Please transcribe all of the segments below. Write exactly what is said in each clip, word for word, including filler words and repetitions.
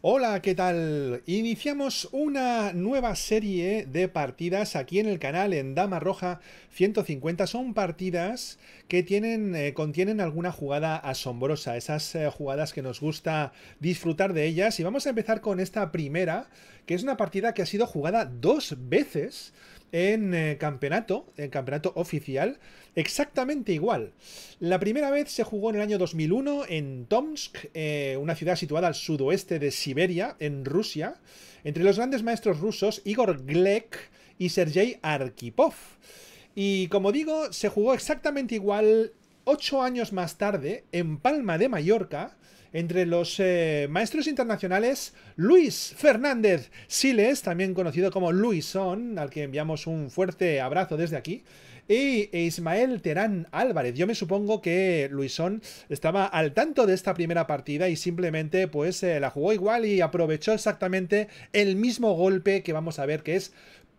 Hola, ¿qué tal? Iniciamos una nueva serie de partidas aquí en el canal, en Dama Roja ciento cincuenta. Son partidas que tienen, eh, contienen alguna jugada asombrosa, esas eh, jugadas que nos gusta disfrutar de ellas. Y vamos a empezar con esta primera, que es una partida que ha sido jugada dos veces en eh, campeonato, en campeonato oficial, exactamente igual. La primera vez se jugó en el año dos mil uno en Tomsk, eh, una ciudad situada al sudoeste de Siberia. Siberia, en Rusia, entre los grandes maestros rusos Igor Glek y Sergei Arkhipov. Y como digo, se jugó exactamente igual ocho años más tarde en Palma de Mallorca, entre los eh, maestros internacionales Luis Fernández Siles, también conocido como Luisón, al que enviamos un fuerte abrazo desde aquí, y Ismael Terán Álvarez. Yo me supongo que Luisón estaba al tanto de esta primera partida y simplemente pues eh, la jugó igual y aprovechó exactamente el mismo golpe que vamos a ver, que es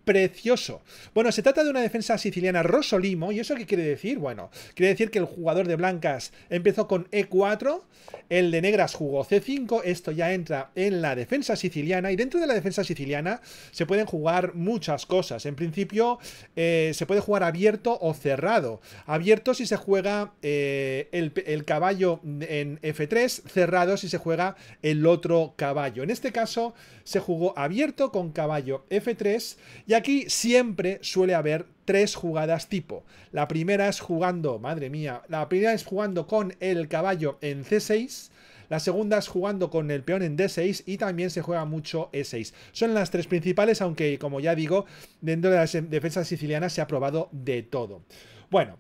precioso. Bueno, se trata de una defensa siciliana Rossolimo. ¿Y eso qué quiere decir? Bueno, quiere decir que el jugador de blancas empezó con e cuatro, el de negras jugó ce cinco, esto ya entra en la defensa siciliana, y dentro de la defensa siciliana se pueden jugar muchas cosas. En principio, eh, se puede jugar abierto o cerrado. Abierto si se juega eh, el, el caballo en efe tres, cerrado si se juega el otro caballo. En este caso, se jugó abierto con caballo efe tres, y aquí siempre suele haber tres jugadas tipo. La primera es jugando, madre mía, la primera es jugando con el caballo en ce seis, la segunda es jugando con el peón en de seis y también se juega mucho e seis. Son las tres principales, aunque como ya digo, dentro de la defensa siciliana se ha probado de todo. Bueno,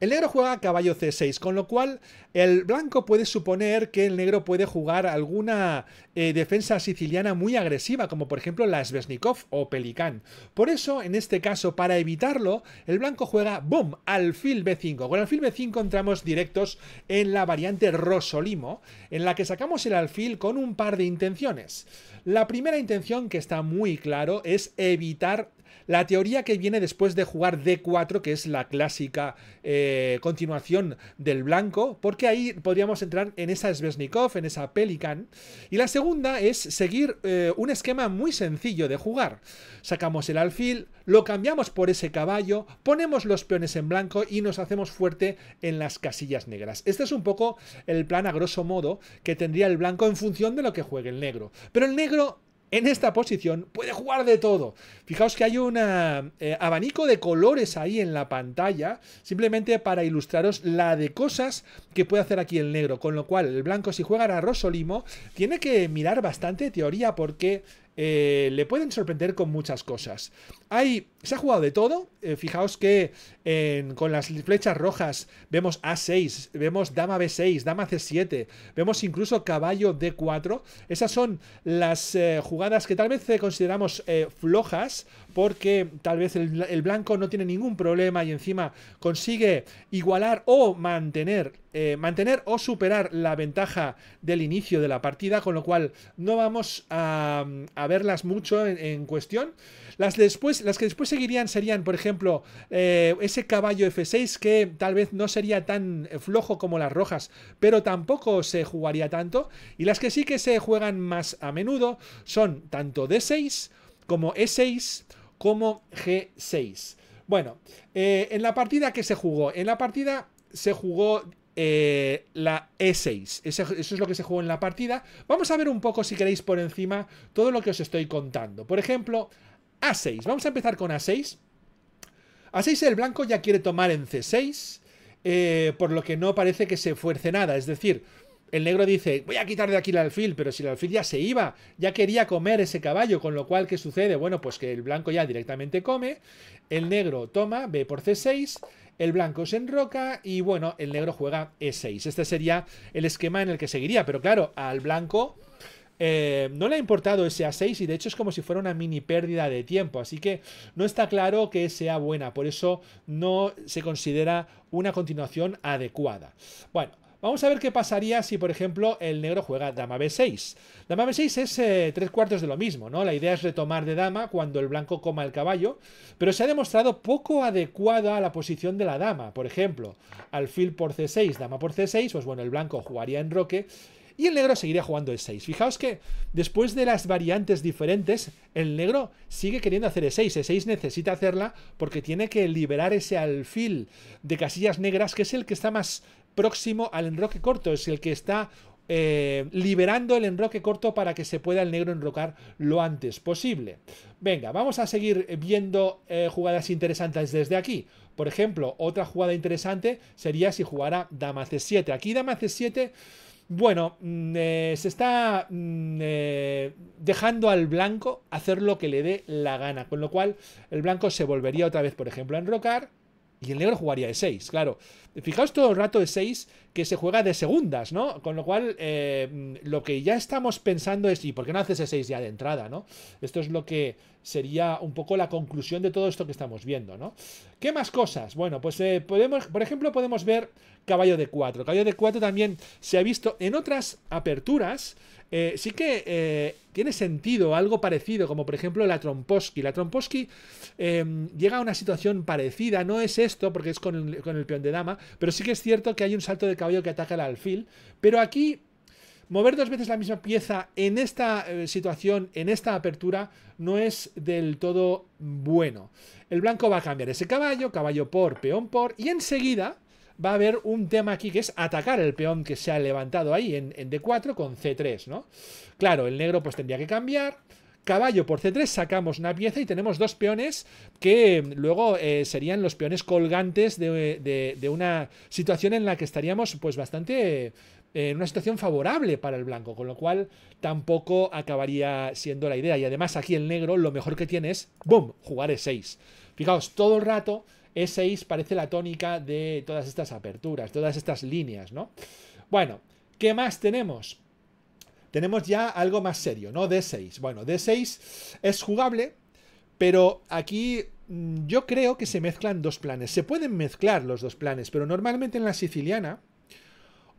el negro juega caballo ce seis, con lo cual el blanco puede suponer que el negro puede jugar alguna eh, defensa siciliana muy agresiva, como por ejemplo la Sveshnikov o Pelican. Por eso, en este caso, para evitarlo, el blanco juega ¡boom! Alfil be cinco. Con alfil be cinco entramos directos en la variante Rossolimo, en la que sacamos el alfil con un par de intenciones. La primera intención, que está muy claro, es evitar la teoría que viene después de jugar de cuatro, que es la clásica eh, continuación del blanco, porque ahí podríamos entrar en esa Sveshnikov, en esa Pelican. Y la segunda es seguir eh, un esquema muy sencillo de jugar. Sacamos el alfil, lo cambiamos por ese caballo, ponemos los peones en blanco y nos hacemos fuerte en las casillas negras. Este es un poco el plan a grosso modo que tendría el blanco en función de lo que juegue el negro. Pero el negro, en esta posición, puede jugar de todo. Fijaos que hay un eh, abanico de colores ahí en la pantalla, simplemente para ilustraros la de cosas que puede hacer aquí el negro. Con lo cual, el blanco, si juega a Rossolimo, tiene que mirar bastante teoría, porque eh, le pueden sorprender con muchas cosas. Hay, se ha jugado de todo. Eh, fijaos que eh, con las flechas rojas vemos a seis, vemos dama be seis, dama ce siete, vemos incluso caballo de cuatro. Esas son las eh, jugadas que tal vez consideramos eh, flojas, porque tal vez el, el blanco no tiene ningún problema y encima consigue igualar o mantener, eh, mantener o superar la ventaja del inicio de la partida, con lo cual no vamos a, a verlas mucho en, en cuestión. Las, después, las que después seguirían serían, por ejemplo, eh, ese caballo efe seis, que tal vez no sería tan flojo como las rojas, pero tampoco se jugaría tanto. Y las que sí que se juegan más a menudo son tanto de seis como e seis, como ge seis. Bueno, eh, en la partida que se jugó, en la partida se jugó eh, la e seis. Eso, eso es lo que se jugó en la partida. Vamos a ver un poco, si queréis, por encima todo lo que os estoy contando. Por ejemplo, a seis. Vamos a empezar con a seis. a seis el blanco ya quiere tomar en ce seis, eh, por lo que no parece que se fuerce nada. Es decir, el negro dice, voy a quitar de aquí el alfil, pero si el alfil ya se iba, ya quería comer ese caballo, con lo cual, ¿qué sucede? Bueno, pues que el blanco ya directamente come, el negro toma, ve por ce seis, el blanco se enroca y, bueno, el negro juega e seis. Este sería el esquema en el que seguiría, pero claro, al blanco Eh, no le ha importado ese a seis, y de hecho es como si fuera una mini pérdida de tiempo, así que no está claro que sea buena, por eso no se considera una continuación adecuada. Bueno, vamos a ver qué pasaría si, por ejemplo, el negro juega dama be seis. Dama be seis es eh, tres cuartos de lo mismo, ¿no? La idea es retomar de dama cuando el blanco coma el caballo, pero se ha demostrado poco adecuada a la posición de la dama. Por ejemplo, alfil por ce seis, dama por ce seis, pues bueno, el blanco jugaría en roque. y el negro seguiría jugando de seis. Fijaos que después de las variantes diferentes, el negro sigue queriendo hacer e seis. e seis necesita hacerla porque tiene que liberar ese alfil de casillas negras, que es el que está más próximo al enroque corto, es el que está eh, liberando el enroque corto para que se pueda el negro enrocar lo antes posible. Venga, vamos a seguir viendo eh, jugadas interesantes desde aquí. Por ejemplo, otra jugada interesante sería si jugara dama ce siete. Aquí dama ce siete, bueno, eh, se está eh, dejando al blanco hacer lo que le dé la gana, con lo cual el blanco se volvería otra vez, por ejemplo, a enrocar. Y el negro jugaría e seis, claro. Fijaos todo el rato e seis que se juega de segundas, ¿no? Con lo cual, eh, lo que ya estamos pensando es, ¿y por qué no haces e seis ya de entrada, no? Esto es lo que sería un poco la conclusión de todo esto que estamos viendo, ¿no? ¿Qué más cosas? Bueno, pues eh, podemos, por ejemplo, podemos ver caballo de cuatro. Caballo de cuatro también se ha visto en otras aperturas. Eh, sí que eh, tiene sentido algo parecido, como por ejemplo la Trompowsky. La Trompowsky eh, llega a una situación parecida, no es esto porque es con el, con el peón de dama, pero sí que es cierto que hay un salto de caballo que ataca al alfil, pero aquí mover dos veces la misma pieza en esta eh, situación, en esta apertura, no es del todo bueno. El blanco va a cambiar ese caballo, caballo por, peón por, y enseguida va a haber un tema aquí que es atacar el peón que se ha levantado ahí en, en de cuatro con ce tres, ¿no? Claro, el negro pues tendría que cambiar. Caballo por ce tres, sacamos una pieza y tenemos dos peones que luego eh, serían los peones colgantes de, de, de una situación en la que estaríamos pues bastante... Eh, en una situación favorable para el blanco, con lo cual tampoco acabaría siendo la idea. Y además aquí el negro lo mejor que tiene es, ¡boom!, jugar e seis. Fijaos, todo el rato e seis parece la tónica de todas estas aperturas, todas estas líneas, ¿no? Bueno, ¿qué más tenemos? Tenemos ya algo más serio, ¿no? de seis. Bueno, de seis es jugable, pero aquí yo creo que se mezclan dos planes. Se pueden mezclar los dos planes, pero normalmente en la siciliana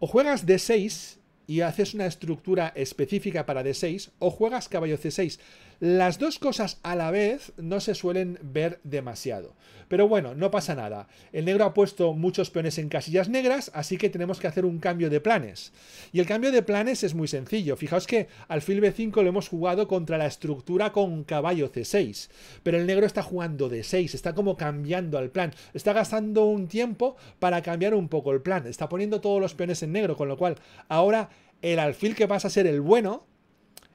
o juegas de seis y haces una estructura específica para de seis, o juegas caballo ce seis. Las dos cosas a la vez no se suelen ver demasiado. Pero bueno, no pasa nada. El negro ha puesto muchos peones en casillas negras, así que tenemos que hacer un cambio de planes. Y el cambio de planes es muy sencillo. Fijaos que alfil be cinco lo hemos jugado contra la estructura con caballo ce seis. Pero el negro está jugando de seis, está como cambiando al plan. Está gastando un tiempo para cambiar un poco el plan. Está poniendo todos los peones en negro, con lo cual ahora el alfil que pasa a ser el bueno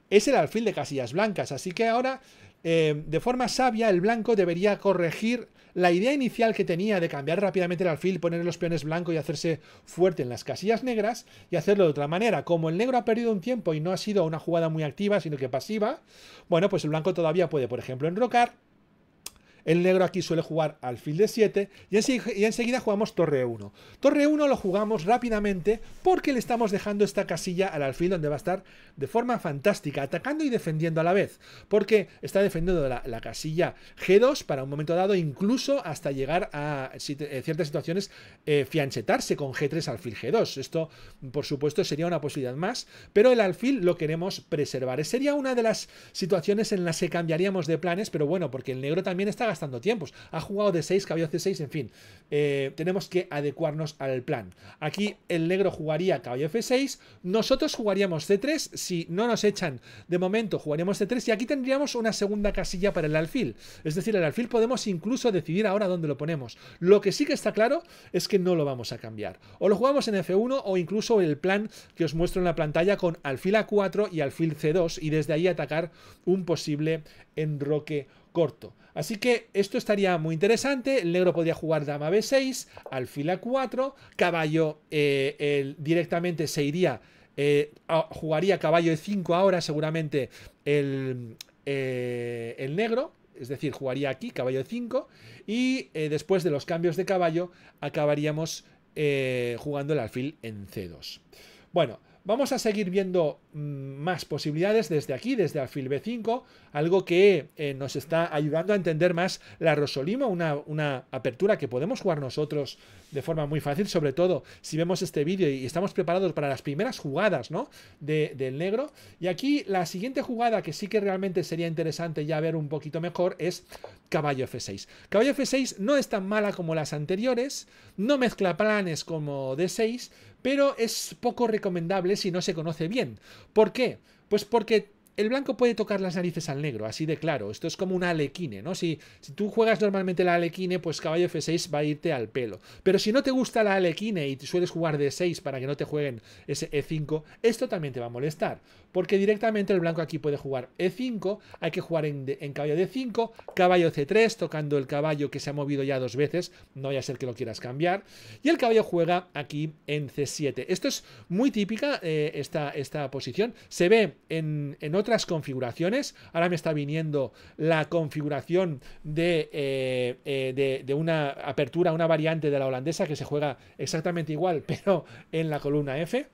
es el alfil de casillas blancas. Así que ahora, eh, de forma sabia, el blanco debería corregir la idea inicial que tenía de cambiar rápidamente el alfil, poner los peones blancos y hacerse fuerte en las casillas negras, y hacerlo de otra manera. Como el negro ha perdido un tiempo y no ha sido una jugada muy activa, sino que pasiva, bueno, pues el blanco todavía puede, por ejemplo, enrocar. El negro aquí suele jugar alfil de siete y, ense- y enseguida jugamos torre uno. Torre uno lo jugamos rápidamente porque le estamos dejando esta casilla al alfil, donde va a estar de forma fantástica, atacando y defendiendo a la vez, porque está defendiendo la, la casilla ge dos para un momento dado, incluso hasta llegar a en ciertas situaciones eh, fianchetarse con ge tres alfil ge dos. Esto, por supuesto, sería una posibilidad más, pero el alfil lo queremos preservar. Sería una de las situaciones en las que cambiaríamos de planes, pero bueno, porque el negro también está gastando gastando tiempos, ha jugado de seis, caballo ce seis, en fin, eh, tenemos que adecuarnos al plan. Aquí el negro jugaría caballo efe seis, nosotros jugaríamos ce tres, si no nos echan de momento jugaríamos ce tres, y aquí tendríamos una segunda casilla para el alfil, es decir, el alfil podemos incluso decidir ahora dónde lo ponemos. Lo que sí que está claro es que no lo vamos a cambiar, o lo jugamos en efe uno o incluso el plan que os muestro en la pantalla con alfil a cuatro y alfil ce dos, y desde ahí atacar un posible enroque corto. Así que esto estaría muy interesante. El negro podría jugar dama be seis, alfil a cuatro, caballo eh, él directamente se iría, eh, a, jugaría caballo e cinco ahora seguramente el, eh, el negro, es decir, jugaría aquí caballo e cinco y eh, después de los cambios de caballo acabaríamos eh, jugando el alfil en ce dos. Bueno, vamos a seguir viendo más posibilidades desde aquí, desde alfil be cinco, algo que eh, nos está ayudando a entender más la Rossolimo, una, una apertura que podemos jugar nosotros de forma muy fácil, sobre todo si vemos este vídeo y estamos preparados para las primeras jugadas, ¿no?, de, del negro. Y aquí la siguiente jugada que sí que realmente sería interesante ya ver un poquito mejor es caballo F seis. Caballo F seis no es tan mala como las anteriores, no mezcla planes como D seis, pero es poco recomendable si no se conoce bien. ¿Por qué? Pues porque el blanco puede tocar las narices al negro, así de claro. Esto es como una Alekhine, ¿no? Si, si tú juegas normalmente la Alekhine, pues caballo F seis va a irte al pelo. Pero si no te gusta la Alekhine y sueles jugar D seis para que no te jueguen ese E cinco, esto también te va a molestar. Porque directamente el blanco aquí puede jugar E cinco, hay que jugar en, en caballo D cinco, caballo C tres, tocando el caballo que se ha movido ya dos veces, no vaya a ser que lo quieras cambiar. Y el caballo juega aquí en C siete. Esto es muy típica, eh, esta, esta posición. Se ve en, en otro otras configuraciones. Ahora me está viniendo la configuración de, eh, eh, de, de una apertura, una variante de la holandesa que se juega exactamente igual, pero en la columna F.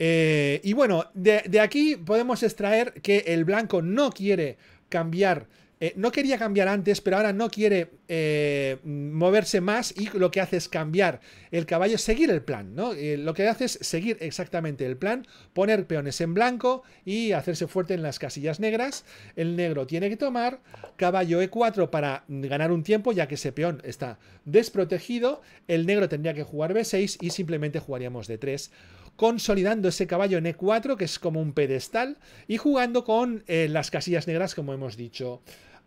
Eh, y bueno, de, de aquí podemos extraer que el blanco no quiere cambiar. Eh, no quería cambiar antes, pero ahora no quiere eh, moverse más y lo que hace es cambiar el caballo, seguir el plan, ¿no? Eh, lo que hace es seguir exactamente el plan, poner peones en blanco y hacerse fuerte en las casillas negras. El negro tiene que tomar, caballo E cuatro para ganar un tiempo, ya que ese peón está desprotegido. El negro tendría que jugar B seis y simplemente jugaríamos D tres. Consolidando ese caballo en E cuatro, que es como un pedestal, y jugando con eh, las casillas negras, como hemos dicho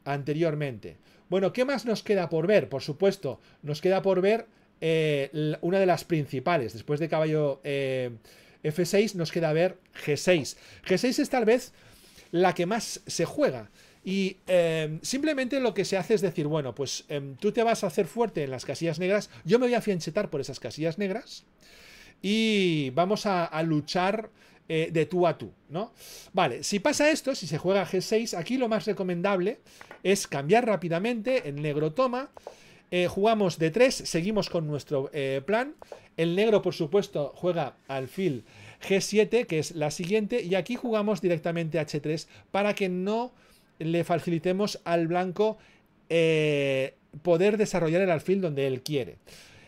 anteriormente. Bueno, ¿qué más nos queda por ver? Por supuesto, nos queda por ver eh, una de las principales. Después de caballo eh, F seis, nos queda ver G seis. G seis es tal vez la que más se juega. Y eh, simplemente lo que se hace es decir, bueno, pues eh, tú te vas a hacer fuerte en las casillas negras, yo me voy a afianchetar por esas casillas negras, y vamos a, a luchar eh, de tú a tú, ¿no? Vale, si pasa esto, si se juega G seis, aquí lo más recomendable es cambiar rápidamente, el negro toma, eh, jugamos D tres, seguimos con nuestro eh, plan, el negro por supuesto juega alfil G siete, que es la siguiente, y aquí jugamos directamente H tres para que no le facilitemos al blanco eh, poder desarrollar el alfil donde él quiere.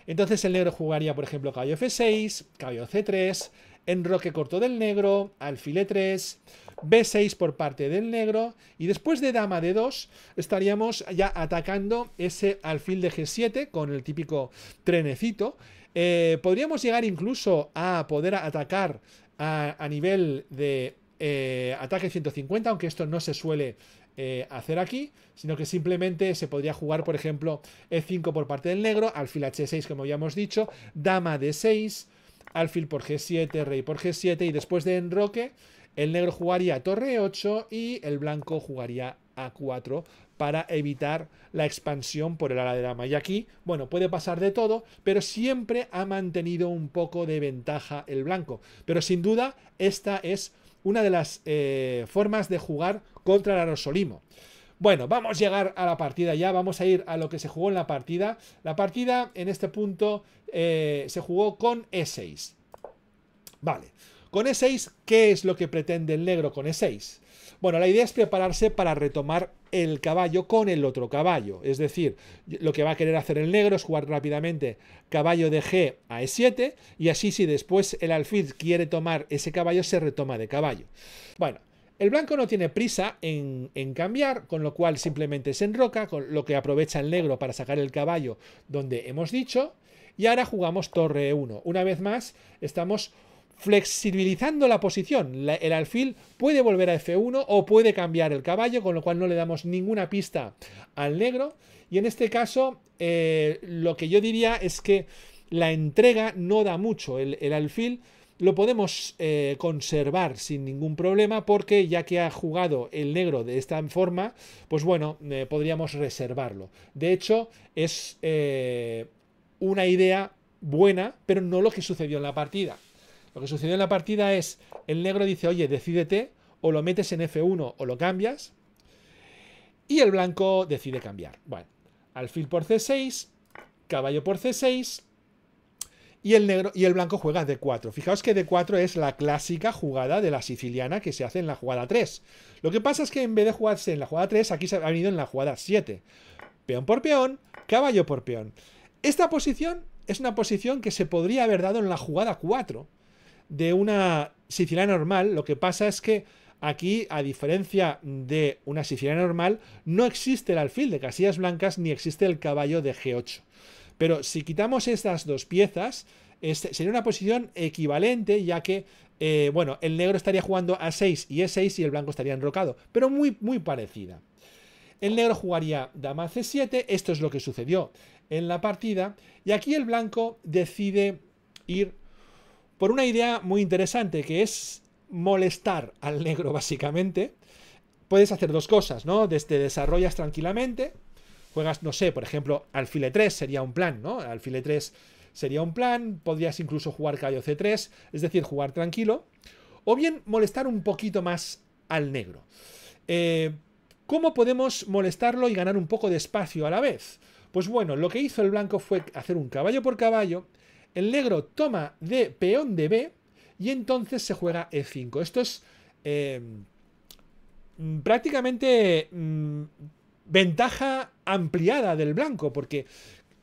Entonces el negro jugaría, por ejemplo, caballo F seis, caballo C tres, enroque corto del negro, alfil E tres, B seis por parte del negro, y después de dama D dos estaríamos ya atacando ese alfil de G siete con el típico trenecito. Eh, podríamos llegar incluso a poder atacar a, a nivel de eh, ataque ciento cincuenta, aunque esto no se suele Eh, hacer aquí, sino que simplemente se podría jugar, por ejemplo, E cinco por parte del negro, alfil H seis, como ya hemos dicho, dama D seis, alfil por G siete, rey por G siete, y después de enroque, el negro jugaría torre E ocho y el blanco jugaría A cuatro para evitar la expansión por el ala de dama. Y aquí, bueno, puede pasar de todo, pero siempre ha mantenido un poco de ventaja el blanco. Pero sin duda, esta es una de las eh, formas de jugar contra la Rossolimo. Bueno, vamos a llegar a la partida ya, vamos a ir a lo que se jugó en la partida. La partida en este punto eh, se jugó con E seis. Vale, con E seis, ¿qué es lo que pretende el negro con E seis? Bueno, la idea es prepararse para retomar el caballo con el otro caballo. Es decir, lo que va a querer hacer el negro es jugar rápidamente caballo de G a E siete, y así si después el alfil quiere tomar ese caballo, se retoma de caballo. Bueno, el blanco no tiene prisa en, en cambiar, con lo cual simplemente se enroca, con lo que aprovecha el negro para sacar el caballo donde hemos dicho, y ahora jugamos torre E uno. Una vez más, estamos flexibilizando la posición. La, el alfil puede volver a F uno o puede cambiar el caballo, con lo cual no le damos ninguna pista al negro. Y en este caso, eh, lo que yo diría es que la entrega no da mucho. El, el alfil lo podemos eh, conservar sin ningún problema, porque ya que ha jugado el negro de esta forma, pues bueno, eh, podríamos reservarlo. De hecho, es eh, una idea buena, pero no lo que sucedió en la partida. Lo que sucedió en la partida es, el negro dice, oye, decídete, o lo metes en F uno o lo cambias, y el blanco decide cambiar. Bueno, alfil por C seis, caballo por C seis, y el, negro, y el blanco juega D cuatro. Fijaos que D cuatro es la clásica jugada de la siciliana que se hace en la jugada tres. Lo que pasa es que en vez de jugarse en la jugada tres, aquí se ha venido en la jugada siete. Peón por peón, caballo por peón. Esta posición es una posición que se podría haber dado en la jugada cuatro, de una siciliana normal. Lo que pasa es que Aquí, a diferencia de una siciliana normal, no existe el alfil de casillas blancas ni existe el caballo de G ocho. Pero si quitamos estas dos piezas, este sería una posición equivalente, ya que eh, bueno, el negro estaría jugando A seis y E seis y el blanco estaría enrocado, pero muy, muy parecida. El negro jugaría dama C siete, esto es lo que sucedió en la partida, y aquí el blanco decide ir por una idea muy interesante, que es molestar al negro básicamente. Puedes hacer dos cosas, ¿no? Desde desarrollas tranquilamente, juegas, no sé, por ejemplo, alfil E tres sería un plan, ¿no? Alfil E tres sería un plan, podrías incluso jugar caballo C tres, es decir, jugar tranquilo, o bien molestar un poquito más al negro. Eh... ¿Cómo podemos molestarlo y ganar un poco de espacio a la vez? Pues bueno, lo que hizo el blanco fue hacer un caballo por caballo, el negro toma de peón de B y entonces se juega E cinco. Esto es eh, prácticamente mm, ventaja ampliada del blanco, porque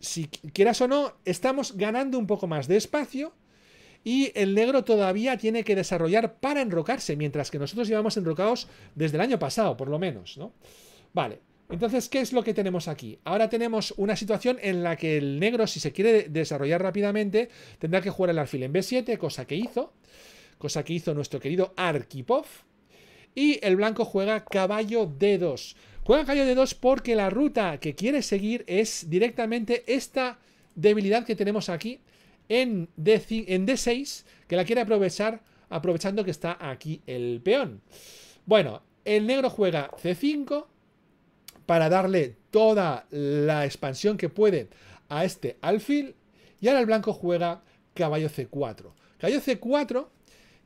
si quieras o no, estamos ganando un poco más de espacio y el negro todavía tiene que desarrollar para enrocarse, mientras que nosotros llevamos enrocados desde el año pasado, por lo menos, ¿no? Vale, entonces, ¿qué es lo que tenemos aquí? Ahora tenemos una situación en la que el negro, si se quiere desarrollar rápidamente, tendrá que jugar el alfil en B siete, cosa que hizo, cosa que hizo nuestro querido Arkhipov, y el blanco juega caballo D dos. Juega caballo D dos porque la ruta que quiere seguir es directamente esta debilidad que tenemos aquí, en D seis, que la quiere aprovechar, aprovechando que está aquí el peón. Bueno, el negro juega C cinco para darle toda la expansión que puede a este alfil, y ahora el blanco juega caballo C cuatro. Caballo C cuatro,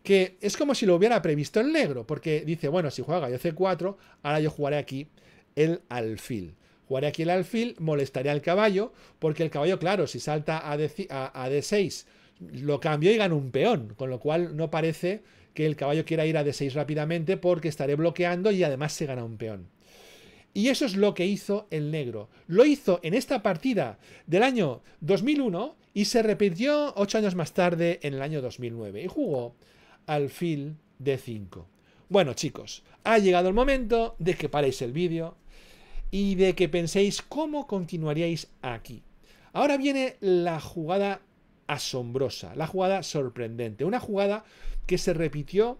que es como si lo hubiera previsto el negro, porque dice, bueno, si juega caballo C cuatro, ahora yo jugaré aquí el alfil. Jugaré aquí el alfil, molestaré al caballo, porque el caballo, claro, si salta a D seis, lo cambio y gano un peón, con lo cual no parece que el caballo quiera ir a D seis rápidamente, porque estaré bloqueando y además se gana un peón. Y eso es lo que hizo el negro. Lo hizo en esta partida del año dos mil uno y se repitió ocho años más tarde, en el año dos mil nueve, y jugó alfil D cinco. Bueno, chicos, ha llegado el momento de que paréis el vídeo y de que penséis cómo continuaríais aquí. Ahora viene la jugada asombrosa, la jugada sorprendente, una jugada que se repitió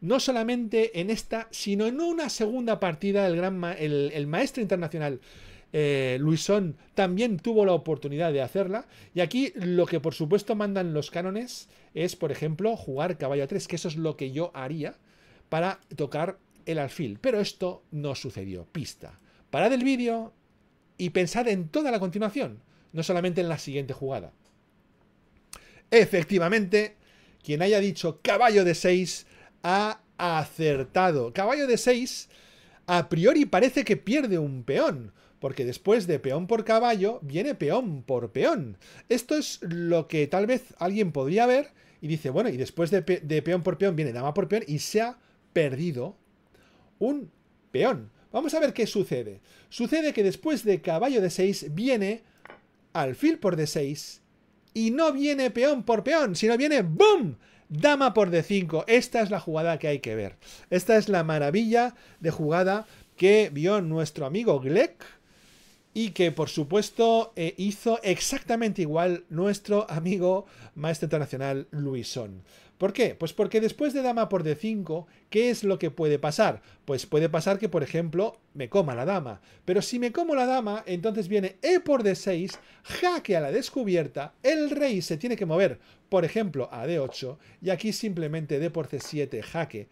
no solamente en esta, sino en una segunda partida. El, gran ma el, el maestro internacional eh, Luisón también tuvo la oportunidad de hacerla, y aquí lo que por supuesto mandan los cánones es, por ejemplo, jugar caballo A tres, que eso es lo que yo haría para tocar el alfil, pero esto no sucedió. Pista. Parad el vídeo y pensad en toda la continuación, no solamente en la siguiente jugada. Efectivamente, quien haya dicho caballo de seis ha acertado. Caballo de seis, a priori parece que pierde un peón, porque después de peón por caballo viene peón por peón. Esto es lo que tal vez alguien podría ver y dice, bueno, y después de, pe de peón por peón viene dama por peón y se ha perdido un peón. Vamos a ver qué sucede. Sucede que después de caballo de seis viene alfil por D seis y no viene peón por peón, sino viene ¡boom! Dama por D cinco. Esta es la jugada que hay que ver. Esta es la maravilla de jugada que vio nuestro amigo Glek y que, por supuesto, eh, hizo exactamente igual nuestro amigo maestro internacional Luisón. ¿Por qué? Pues porque después de dama por D cinco, ¿qué es lo que puede pasar? Pues puede pasar que, por ejemplo, me coma la dama. Pero si me como la dama, entonces viene E por D seis, jaque a la descubierta, el rey se tiene que mover, por ejemplo, a D ocho, y aquí simplemente D por C siete, jaque,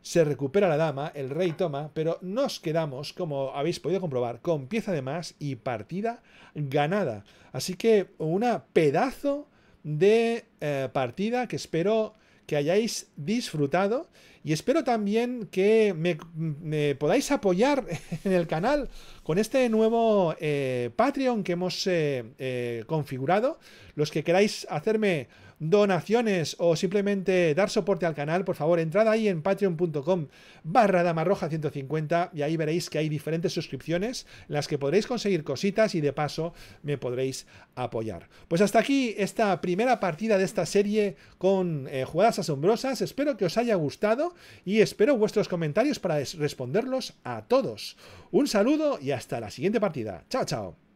se recupera la dama, el rey toma, pero nos quedamos, como habéis podido comprobar, con pieza de más y partida ganada. Así que una pedazo de eh, partida que espero que hayáis disfrutado, y espero también que me, me podáis apoyar en el canal con este nuevo eh, Patreon que hemos eh, eh, configurado. Los que queráis hacerme donaciones o simplemente dar soporte al canal, por favor, entrad ahí en patreon punto com barra Dama Roja ciento cincuenta y ahí veréis que hay diferentes suscripciones en las que podréis conseguir cositas y de paso me podréis apoyar. Pues hasta aquí esta primera partida de esta serie con eh, jugadas asombrosas. Espero que os haya gustado y espero vuestros comentarios para responderlos a todos. Un saludo y hasta la siguiente partida. Chao, chao.